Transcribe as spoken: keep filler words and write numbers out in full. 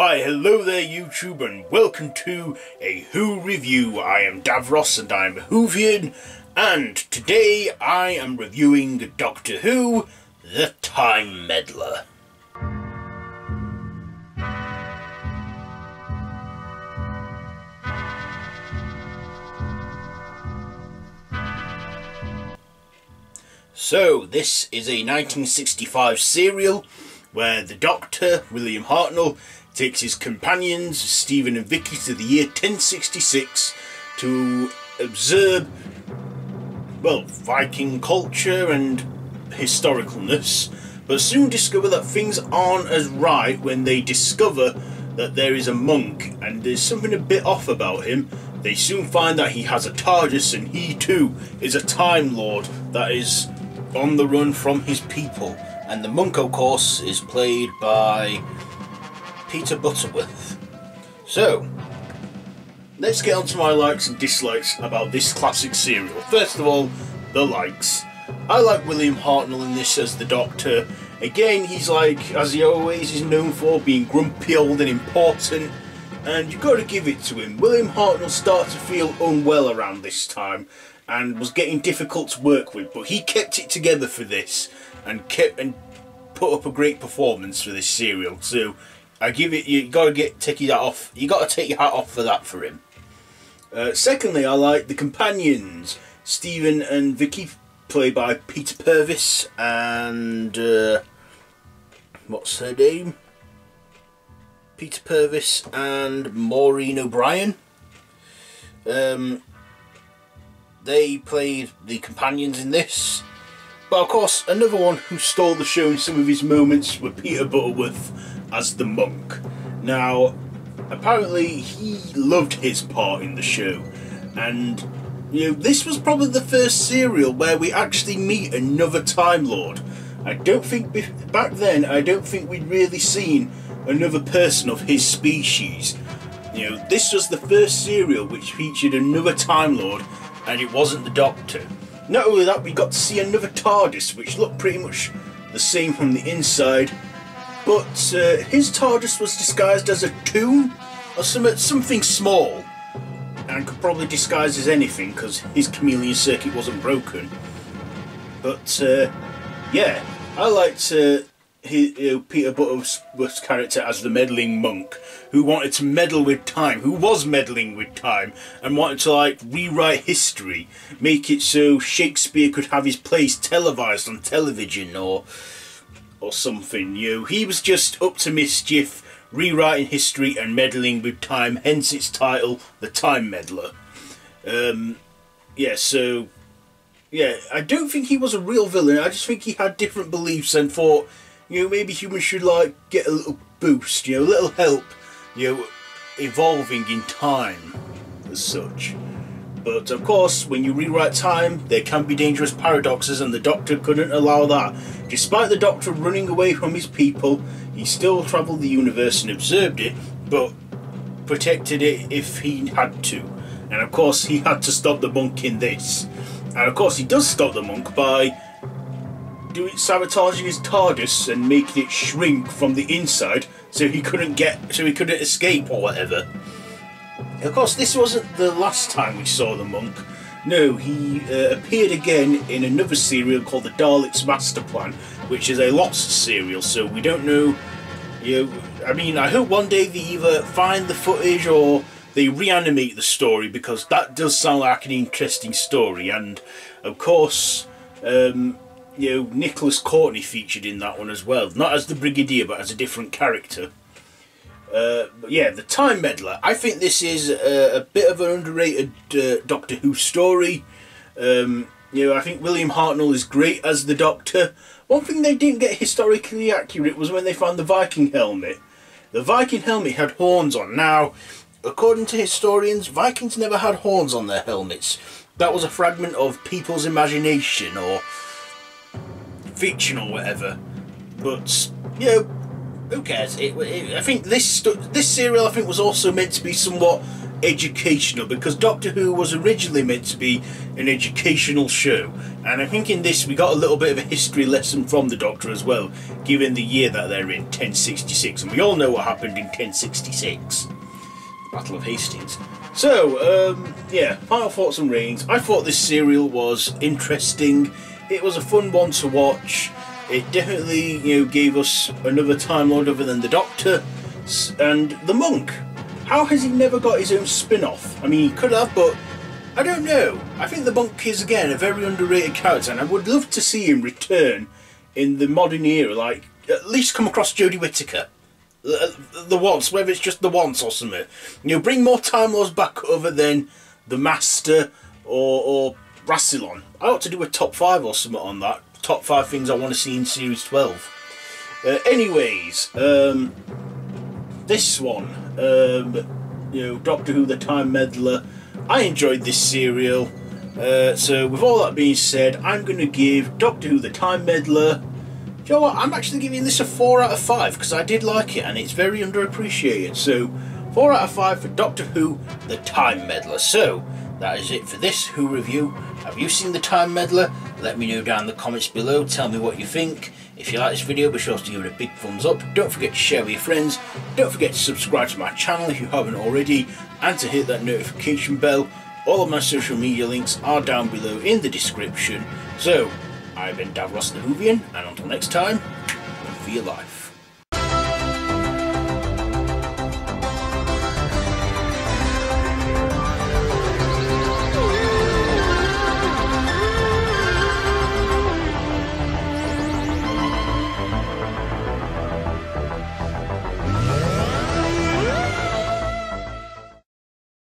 Why, hello there YouTube, and welcome to a Who Review. I am DavRoss and I am The Whovian, and today I am reviewing Doctor Who, The Time Meddler. So, this is a nineteen sixty-five serial where the Doctor, William Hartnell, takes his companions, Stephen and Vicky, to the year ten sixty-six to observe, well, Viking culture and historicalness, but soon discover that things aren't as right when they discover that there is a monk and there's something a bit off about him. They soon find that he has a TARDIS and he too is a Time Lord that is on the run from his people. And the monk, of course, is played by Peter Butterworth. So, let's get on to my likes and dislikes about this classic serial. First of all, the likes. I like William Hartnell in this as the Doctor. Again, he's like, as he always is known for, being grumpy, old and important. And you've got to give it to him. William Hartnell started to feel unwell around this time and was getting difficult to work with, but he kept it together for this and kept and put up a great performance for this serial. So I give it, you gotta get take your hat off. You gotta take your hat off for that for him. Uh, secondly, I like the companions, Stephen and Vicky, played by Peter Purvis and uh, what's her name? Peter Purvis and Maureen O'Brien. Um, they played the companions in this. But of course, another one who stole the show in some of his moments were Peter Butterworth as the monk. Now, apparently he loved his part in the show, and you know, this was probably the first serial where we actually meet another Time Lord. I don't think back then I don't think we'd really seen another person of his species. You know, this was the first serial which featured another Time Lord, and it wasn't the Doctor. Not only that, we got to see another TARDIS, which looked pretty much the same from the inside, but uh, his TARDIS was disguised as a tomb or some, something small, and could probably disguise as anything because his chameleon circuit wasn't broken. But uh, yeah, I liked uh, his, you know, Peter Butterworth's character as the meddling monk, who wanted to meddle with time, who was meddling with time, and wanted to like rewrite history, make it so Shakespeare could have his plays televised on television or or something. You know, he was just up to mischief, rewriting history and meddling with time, hence its title, The Time Meddler. Um, yeah, so, yeah, I don't think he was a real villain. I just think he had different beliefs and thought, you know, maybe humans should, like, get a little boost, you know, a little help, you know, evolving in time as such. But of course, when you rewrite time, there can be dangerous paradoxes, and the Doctor couldn't allow that. Despite the Doctor running away from his people, he still travelled the universe and observed it, but protected it if he had to. And of course, he had to stop the monk in this. And of course, he does stop the monk by doing sabotaging his TARDIS and making it shrink from the inside, so he couldn't get, so he couldn't escape or whatever. Of course, this wasn't the last time we saw the monk. No, he uh, appeared again in another serial called The Daleks' Master Plan, which is a lost serial, so we don't know, you know, I mean, I hope one day they either find the footage or they reanimate the story, because that does sound like an interesting story. And of course, um, you know, Nicholas Courtney featured in that one as well, not as the Brigadier, but as a different character. Uh, but yeah, The Time Meddler. I think this is a, a bit of an underrated uh, Doctor Who story. Um, you know, I think William Hartnell is great as the Doctor. One thing they didn't get historically accurate was when they found the Viking helmet. The Viking helmet had horns on. Now, according to historians, Vikings never had horns on their helmets. That was a fragment of people's imagination or fiction or whatever. But, you know, who cares? It, it, I think this this serial I think was also meant to be somewhat educational, because Doctor Who was originally meant to be an educational show, and I think in this we got a little bit of a history lesson from the Doctor as well, given the year that they're in, ten sixty-six, and we all know what happened in ten sixty-six, Battle of Hastings. So um, yeah, final thoughts and ratings. I thought this serial was interesting, it was a fun one to watch, it definitely, you know, gave us another Time Lord other than the Doctor and the Monk. How has he never got his own spin-off? I mean, he could have, but I don't know. I think the Monk is, again, a very underrated character, and I would love to see him return in the modern era. Like, at least come across Jodie Whittaker. The, the Once, whether it's just the Once or something. You know, bring more Time Lords back other than the Master or, or Rassilon. I ought to do a top five or something on that. Top five things I want to see in Series twelve. Uh, anyways, um, this one... Um, you know, Doctor Who, The Time Meddler. I enjoyed this serial. Uh, so, with all that being said, I'm going to give Doctor Who, The Time Meddler. Do you know what? I'm actually giving this a four out of five because I did like it and it's very underappreciated. So, four out of five for Doctor Who, The Time Meddler. So, that is it for this Who Review. Have you seen The Time Meddler? Let me know down in the comments below. Tell me what you think. If you like this video, be sure to give it a big thumbs up. Don't forget to share with your friends. Don't forget to subscribe to my channel if you haven't already, and to hit that notification bell. All of my social media links are down below in the description. So, I've been DavRoss the Whovian, and until next time, live for your life.